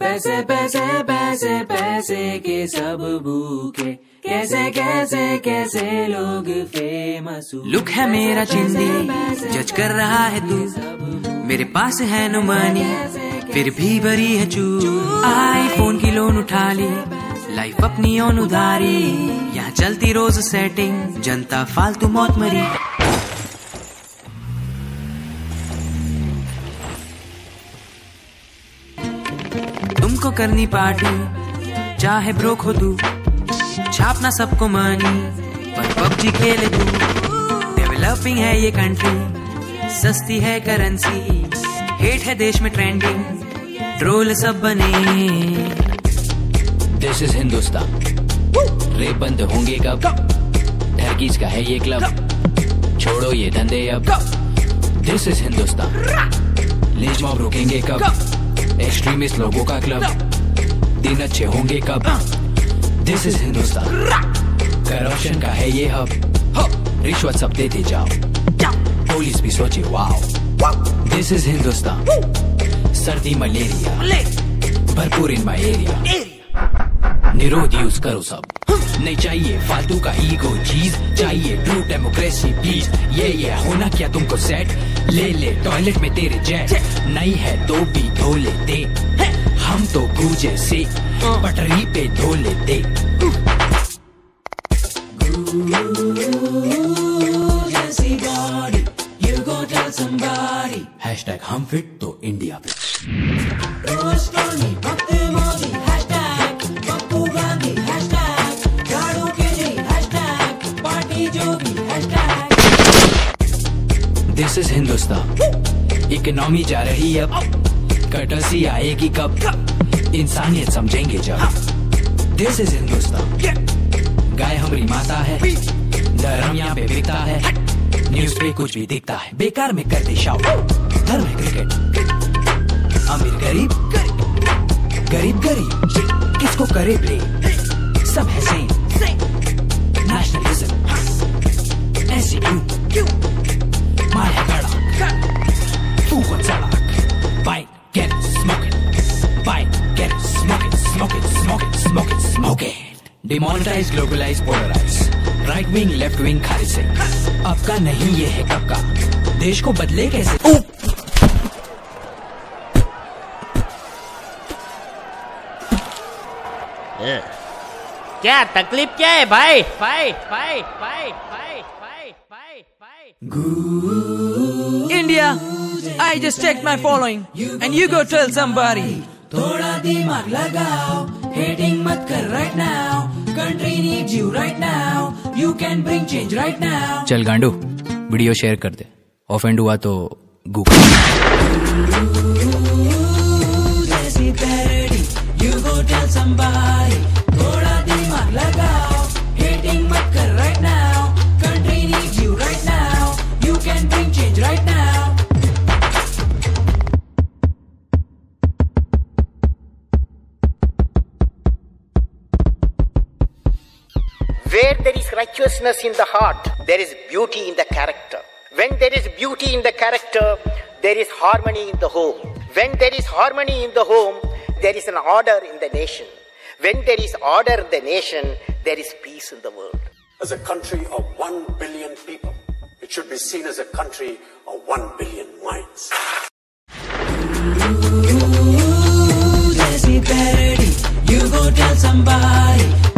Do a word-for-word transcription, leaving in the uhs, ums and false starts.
पैसे पैसे पैसे पैसे के सब भूखे, कैसे कैसे कैसे लोग फेमस। लुक है मेरा चिंदी, जज कर रहा है तू। मेरे पास है नुमानी, फिर भी भरी है चू। आईफोन की लोन उठा ली, लाइफ अपनी ओन उधारी। यहाँ चलती रोज सेटिंग, जनता फालतू मौत मरी। तुमको करनी पार्टी, चाहे ब्रोक हो तू। छापना सबको मानी, पर पबजी खेले तू। डेवलपिंग है ये कंट्री, सस्ती है करेंसी। हेट है देश में ट्रेंडिंग, ट्रोल सब बने। This is Hindustan. रेप बंद होंगे कब? ठगीज का है ये क्लब, छोड़ो ये धंधे अब। This is Hindustan. Lynch mob रुकेंगे कब? एक्सट्रीमिस्ट लोगों का क्लब, दिन अच्छे होंगे कब? This is Hindustan. करप्शन का है ये हब, रिश्वत सब देते जाओ, पुलिस भी सोचे वाओ। This is Hindustan. सर्दी मलेरिया भरपूर in my area. Nirodh use करो सब, नहीं चाहिए फालतू का ईगो चीज। चाहिए ट्रू डेमोक्रेसी प्लीज। ये ये होना क्या तुमको सेट, ले ले टॉयलेट में तेरे जेट। नहीं है तो भी धो लेते हम तो गूजे से, पटरी पे धो लेते। हैशटैग हम फिट तो India fit. This is Hindustan. Economy जा रही अब, कटसी आएगी कब? इंसानियत समझेंगे जब। This is Hindustan. गाय हमारी माता है, धर्म यहाँ पे बिकता है, न्यूज पे कुछ भी दिखता है। बेकार में करते शाउट, धर्म है क्रिकेट। अमीर गरीब गरीब गरीब, किसको करे प्ले, सब है सेम। नेशनलिज्म ऐसी क्यों demonetise, globalise, polarise. Right wing left wing खाली से, आपका नहीं ये है कब का। देश को बदले कैसे? क्या तकलीफ क्या है भाई? भाई भाई भाई भाई भाई भाई भाई। India, I just check my following and you go tell somebody. थोड़ा दिमाग लगाओ, हेटिंग मत कर right now. Country needs you right now, you can bring change right now. चल गांडू, वीडियो शेयर कर दे, ऑफेंड हुआ तो Google. Where there is righteousness in the heart, there is beauty in the character. When there is beauty in the character, there is harmony in the home. When there is harmony in the home, there is an order in the nation. When there is order in the nation, there is peace in the world. As a country of one billion people, it should be seen as a country of one billion minds. Ooh, there's a parody. You go tell somebody.